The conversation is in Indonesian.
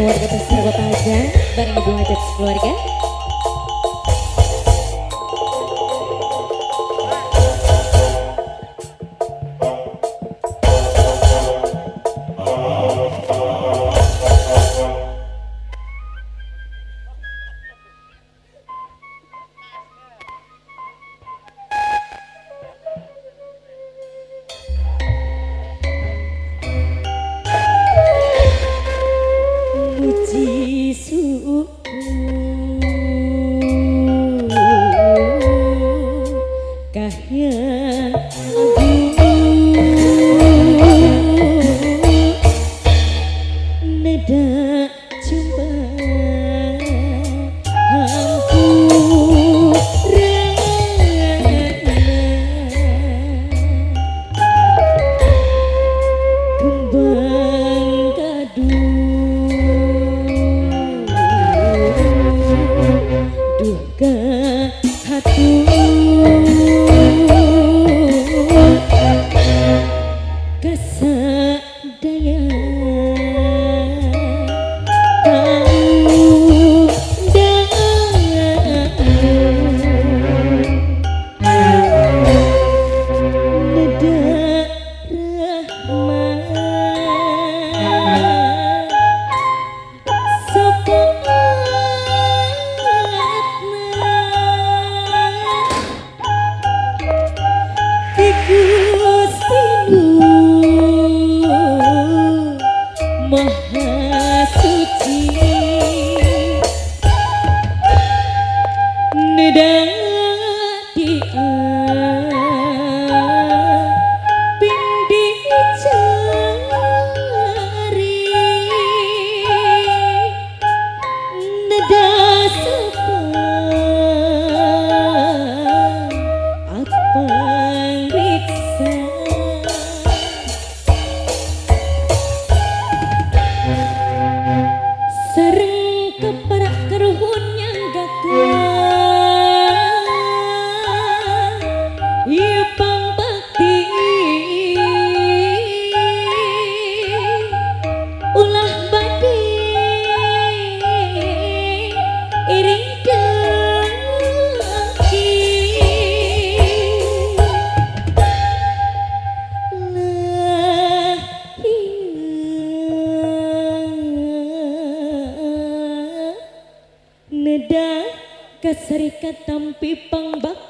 keluarga besar Bapak Hajat bareng Ibu Hajat sekeluarga. Keserikat tampi pangbak